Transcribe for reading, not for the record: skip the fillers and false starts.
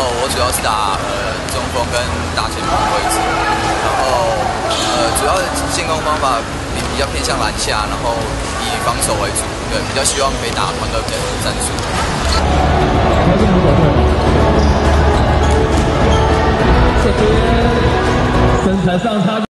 后我主要是打中锋跟大前锋的位置，然后主要的进攻方法比较偏向篮下，然后以防守为主，对，比较希望可以打团队的战术。这边身材上差。